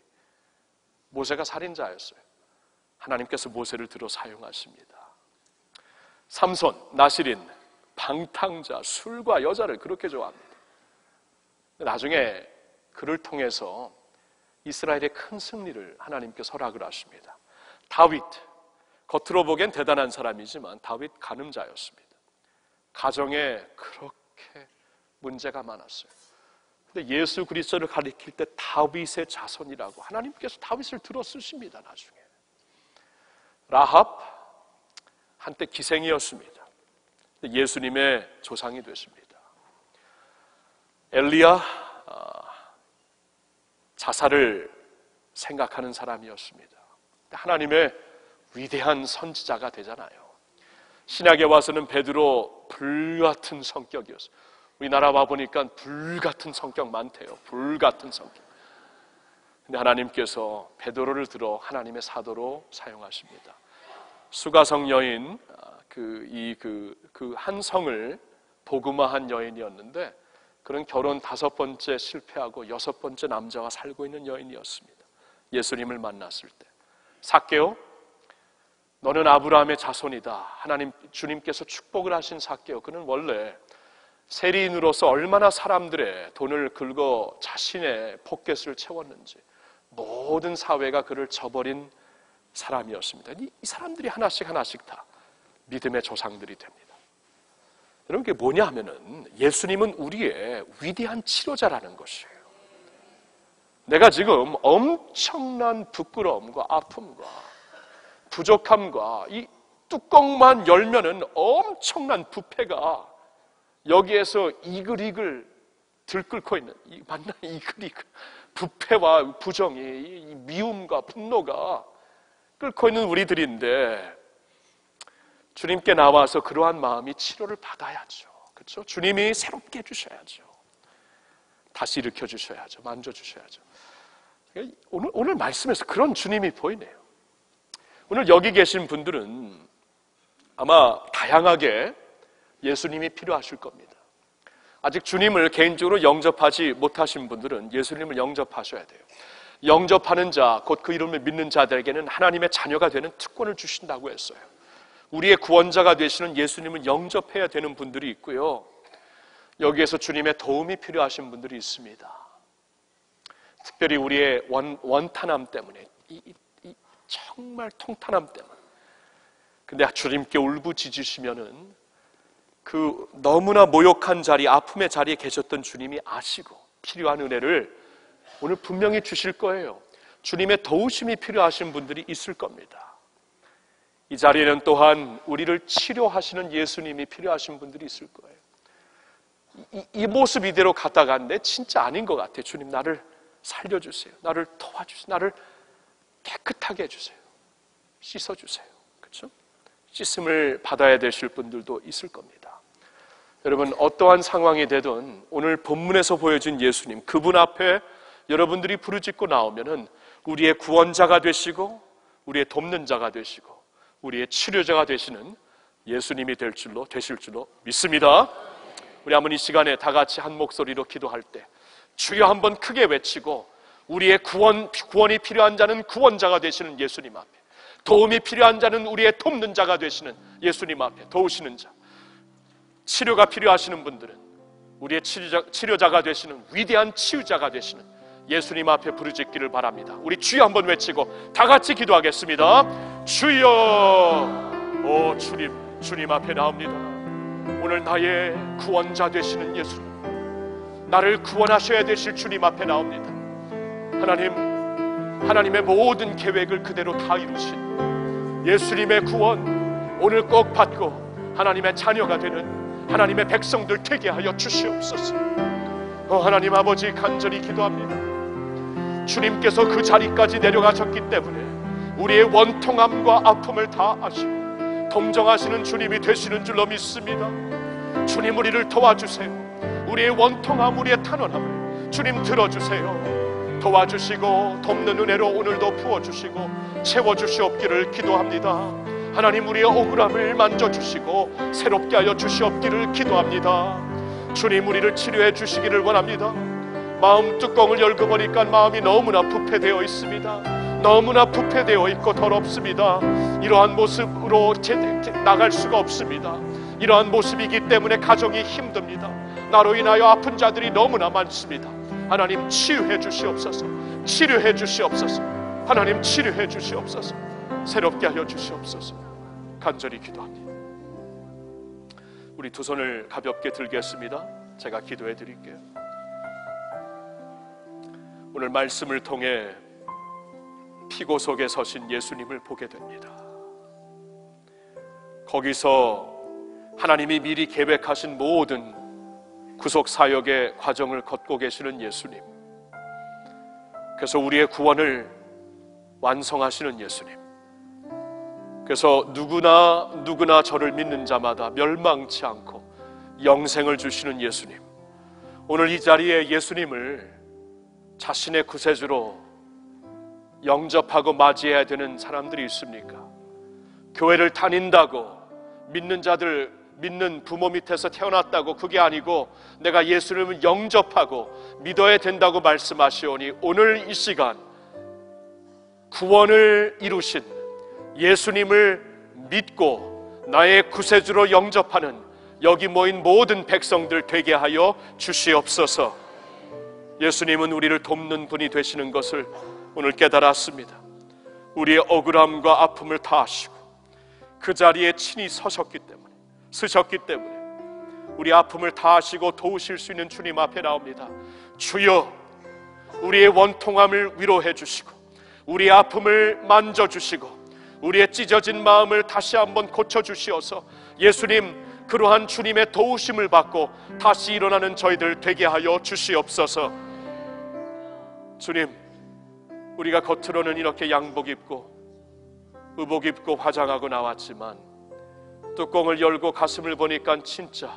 모세가 살인자였어요. 하나님께서 모세를 들어 사용하십니다. 삼손, 나실인, 방탕자, 술과 여자를 그렇게 좋아합니다. 나중에 그를 통해서 이스라엘의 큰 승리를 하나님께서 허락을 하십니다. 다윗, 겉으로 보기엔 대단한 사람이지만 다윗 간음자였습니다. 가정에 그렇게 문제가 많았어요. 근데 예수 그리스도를 가리킬 때 다윗의 자손이라고 하나님께서 다윗을 들어 쓰십니다. 나중에 라합, 한때 기생이었습니다. 예수님의 조상이 됐습니다. 엘리야, 자살을 생각하는 사람이었습니다. 하나님의 위대한 선지자가 되잖아요. 신약에 와서는 베드로, 불 같은 성격이었어요. 우리나라 와보니까 불 같은 성격 많대요. 불 같은 성격. 근데 하나님께서 베드로를 들어 하나님의 사도로 사용하십니다. 수가성 여인, 그, 이, 그, 그 한 성을 보그마한 여인이었는데 그는 결혼 다섯 번째 실패하고 여섯 번째 남자와 살고 있는 여인이었습니다. 예수님을 만났을 때 삭개오, 너는 아브라함의 자손이다. 하나님 주님께서 축복을 하신 삭개오, 그는 원래 세리인으로서 얼마나 사람들의 돈을 긁어 자신의 포켓을 채웠는지, 모든 사회가 그를 저버린 사람이었습니다. 이 사람들이 하나씩 하나씩 다 믿음의 조상들이 됩니다. 여러분, 그게 뭐냐 하면은 예수님은 우리의 위대한 치료자라는 것이에요. 내가 지금 엄청난 부끄러움과 아픔과 부족함과 이 뚜껑만 열면은 엄청난 부패가 여기에서 이글이글 들끓고 있는, 맞나? 이글이글 부패와 부정이, 미움과 분노가 끓고 있는 우리들인데 주님께 나와서 그러한 마음이 치료를 받아야죠. 그렇죠? 주님이 새롭게 해주셔야죠. 다시 일으켜주셔야죠. 만져주셔야죠. 오늘, 오늘 말씀에서 그런 주님이 보이네요. 오늘 여기 계신 분들은 아마 다양하게 예수님이 필요하실 겁니다. 아직 주님을 개인적으로 영접하지 못하신 분들은 예수님을 영접하셔야 돼요. 영접하는 자, 곧 그 이름을 믿는 자들에게는 하나님의 자녀가 되는 특권을 주신다고 했어요. 우리의 구원자가 되시는 예수님을 영접해야 되는 분들이 있고요, 여기에서 주님의 도움이 필요하신 분들이 있습니다. 특별히 우리의 원, 원탄함 때문에, 이, 이, 정말 통탄함 때문에. 근데 주님께 울부짖으시면은 그 너무나 모욕한 자리, 아픔의 자리에 계셨던 주님이 아시고 필요한 은혜를 오늘 분명히 주실 거예요. 주님의 도우심이 필요하신 분들이 있을 겁니다. 이 자리에는 또한 우리를 치료하시는 예수님이 필요하신 분들이 있을 거예요. 이, 이 모습 이대로 갔다가 내 진짜 아닌 것 같아. 주님, 나를 살려주세요. 나를 도와주세요. 나를 깨끗하게 해주세요. 씻어주세요. 그렇죠? 씻음을 받아야 되실 분들도 있을 겁니다. 여러분, 어떠한 상황이 되든 오늘 본문에서 보여준 예수님, 그분 앞에 여러분들이 부르짖고 나오면은 우리의 구원자가 되시고 우리의 돕는 자가 되시고 우리의 치료자가 되시는 예수님이 될 줄로 되실 줄로 믿습니다. 우리 한번 이 시간에 다 같이 한 목소리로 기도할 때 주여 한번 크게 외치고, 우리의 구원 구원이 필요한 자는 구원자가 되시는 예수님 앞에, 도움이 필요한 자는 우리의 돕는 자가 되시는 예수님 앞에, 도우시는 자, 치료가 필요하시는 분들은 우리의 치료자, 치료자가 되시는 위대한 치유자가 되시는 예수님 앞에 부르짖기를 바랍니다. 우리 주여 한번 외치고 다 같이 기도하겠습니다. 주여, 오 주님, 주님 앞에 나옵니다. 오늘 나의 구원자 되시는 예수님, 나를 구원하셔야 되실 주님 앞에 나옵니다. 하나님, 하나님의 모든 계획을 그대로 다 이루신 예수님의 구원 오늘 꼭 받고 하나님의 자녀가 되는 하나님의 백성들 되게 하여 주시옵소서. 어, 하나님 아버지, 간절히 기도합니다. 주님께서 그 자리까지 내려가셨기 때문에 우리의 원통함과 아픔을 다 아시고 동정하시는 주님이 되시는 줄로 믿습니다. 주님, 우리를 도와주세요. 우리의 원통함, 우리의 탄원함을 주님 들어주세요. 도와주시고 돕는 은혜로 오늘도 부어주시고 채워주시옵기를 기도합니다. 하나님, 우리의 억울함을 만져주시고 새롭게 하여 주시옵기를 기도합니다. 주님, 우리를 치료해 주시기를 원합니다. 마음 뚜껑을 열고 보니까 마음이 너무나 부패되어 있습니다. 너무나 부패되어 있고 더럽습니다. 이러한 모습으로 나갈 수가 없습니다. 이러한 모습이기 때문에 가정이 힘듭니다. 나로 인하여 아픈 자들이 너무나 많습니다. 하나님, 치유해 주시옵소서. 치료해 주시옵소서. 하나님, 치료해 주시옵소서. 새롭게 하여 주시옵소서. 간절히 기도합니다. 우리 두 손을 가볍게 들겠습니다. 제가 기도해 드릴게요. 오늘 말씀을 통해 피고 속에 서신 예수님을 보게 됩니다. 거기서 하나님이 미리 계획하신 모든 구속 사역의 과정을 걷고 계시는 예수님, 그래서 우리의 구원을 완성하시는 예수님, 그래서 누구나 누구나 저를 믿는 자마다 멸망치 않고 영생을 주시는 예수님, 오늘 이 자리에 예수님을 자신의 구세주로 영접하고 맞이해야 되는 사람들이 있습니까? 교회를 다닌다고 믿는 자들 믿는 부모 밑에서 태어났다고 그게 아니고 내가 예수님을 영접하고 믿어야 된다고 말씀하시오니 오늘 이 시간 구원을 이루신 예수님을 믿고 나의 구세주로 영접하는 여기 모인 모든 백성들 되게 하여 주시옵소서. 예수님은 우리를 돕는 분이 되시는 것을 오늘 깨달았습니다. 우리의 억울함과 아픔을 다 아시고 그 자리에 친히 서셨기 때문에 쓰셨기 때문에 우리 아픔을 다 아시고 도우실 수 있는 주님 앞에 나옵니다. 주여, 우리의 원통함을 위로해 주시고 우리의 아픔을 만져주시고 우리의 찢어진 마음을 다시 한번 고쳐주시어서 예수님 그러한 주님의 도우심을 받고 다시 일어나는 저희들 되게 하여 주시옵소서. 주님, 우리가 겉으로는 이렇게 양복 입고 의복 입고 화장하고 나왔지만 뚜껑을 열고 가슴을 보니까 진짜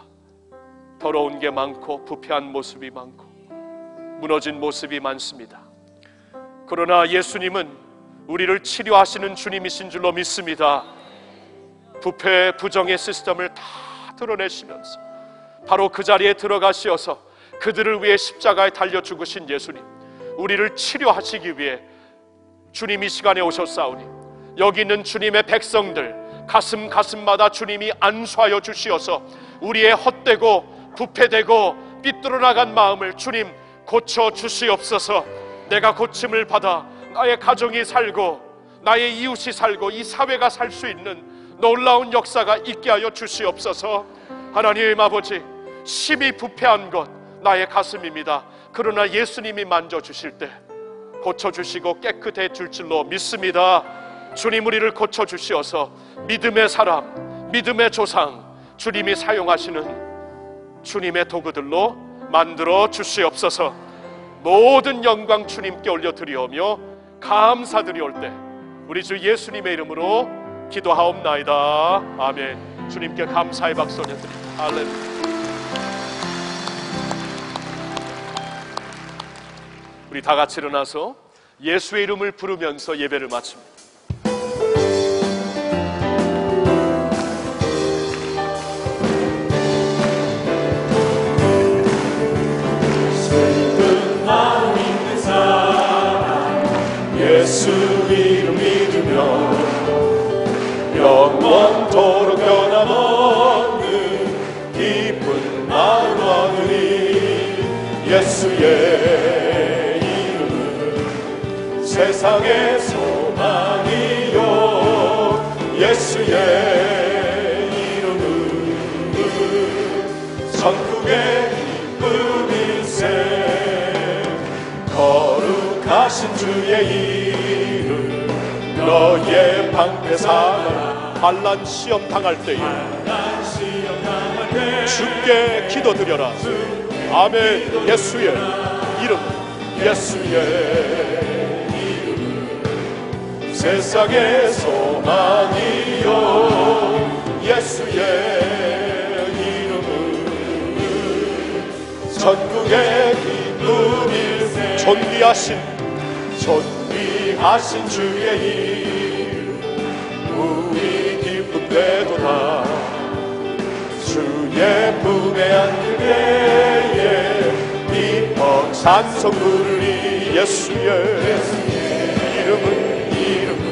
더러운 게 많고 부패한 모습이 많고 무너진 모습이 많습니다. 그러나 예수님은 우리를 치료하시는 주님이신 줄로 믿습니다. 부패 부정의 시스템을 다 드러내시면서 바로 그 자리에 들어가시어서 그들을 위해 십자가에 달려 죽으신 예수님, 우리를 치료하시기 위해 주님 이 시간에 오셨사오니 여기 있는 주님의 백성들 가슴 가슴마다 주님이 안수하여 주시어서 우리의 헛되고 부패되고 삐뚤어나간 마음을 주님 고쳐 주시옵소서. 내가 고침을 받아 나의 가정이 살고 나의 이웃이 살고 이 사회가 살 수 있는 놀라운 역사가 있게 하여 주시옵소서. 하나님 아버지, 심히 부패한 것 나의 가슴입니다. 그러나 예수님이 만져주실 때 고쳐주시고 깨끗해질 줄로 믿습니다. 주님, 우리를 고쳐주시어서 믿음의 사람, 믿음의 조상, 주님이 사용하시는 주님의 도구들로 만들어 주시옵소서. 모든 영광 주님께 올려드리오며 감사드리올 때 우리 주 예수님의 이름으로 기도하옵나이다. 아멘. 주님께 감사의 박수 올려드립니다. 할렐루야. 우리 다 같이 일어나서 예수의 이름을 부르면서 예배를 마칩니다. 슬픈 마음 있는 사람 예수 이름 믿으며 영원토록 변함없는 기쁜 마음 얻으리. 예수의 이름은 세상의 소망이요 예수의 이름은 천국의 기쁨일세. 거룩하신 주의 이름 너의 방패사나 반란 시험 당할 때에 주께 기도드려라. 아멘. 예수의 이름, 예수의 이름 세상의 소망이요 예수의 이름은 천국의 기쁨일세. 존귀하신 존귀하신 주의 이름 우리 기쁨 되도다. 주의 품에 안길 때에 기뻐 찬송 부르리. 예수의 이름은 이름은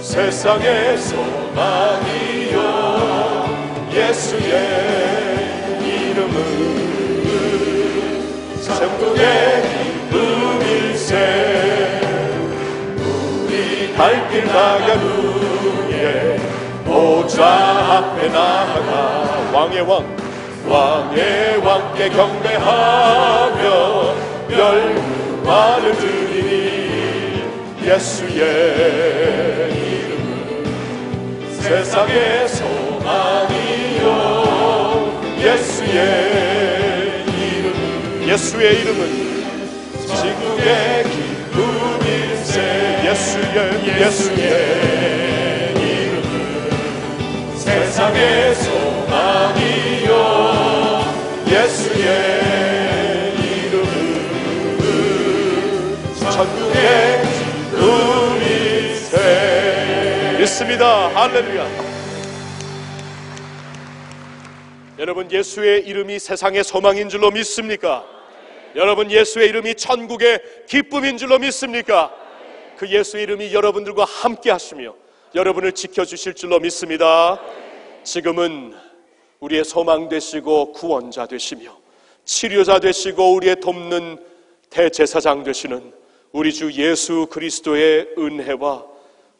세상의 소망이요 예수의 이름은 천국의 기쁨일세. 우리 갈길 나가루 보좌 앞에 나아가 왕의 왕 왕의 왕께 경배하며 멸구화를 드리니. 예수의 이름은 세상의 소망이요 예수의 이름은 예수의 이름은 지극의 기쁨일세. 예수의 예수의 세상의 소망이요 예수의 이름은 천국의 기쁨일세. 믿습니다. 할렐루야. 여러분, 예수의 이름이 세상의 소망인 줄로 믿습니까? 여러분, 예수의 이름이 천국의 기쁨인 줄로 믿습니까? 그 예수의 이름이 여러분들과 함께 하시며 여러분을 지켜주실 줄로 믿습니다. 지금은 우리의 소망 되시고 구원자 되시며 치료자 되시고 우리의 돕는 대제사장 되시는 우리 주 예수 그리스도의 은혜와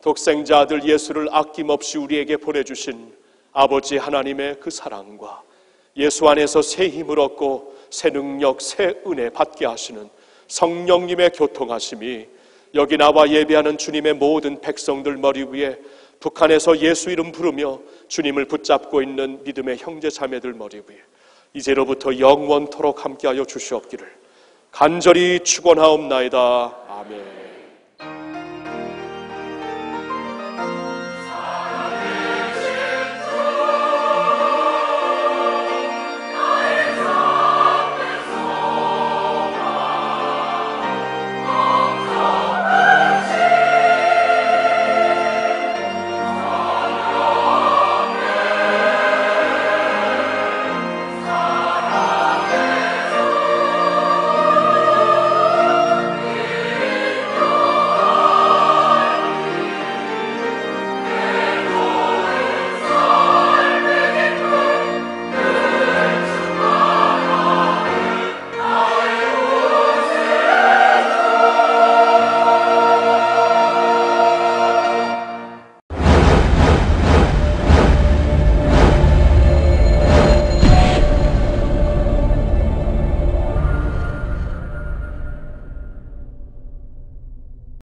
독생자 아들 예수를 아낌없이 우리에게 보내주신 아버지 하나님의 그 사랑과 예수 안에서 새 힘을 얻고 새 능력, 새 은혜 받게 하시는 성령님의 교통하심이 여기 나와 예배하는 주님의 모든 백성들 머리 위에, 북한에서 예수 이름 부르며 주님을 붙잡고 있는 믿음의 형제 자매들 머리 위에 이제로부터 영원토록 함께하여 주시옵기를 간절히 축원하옵나이다. 아멘.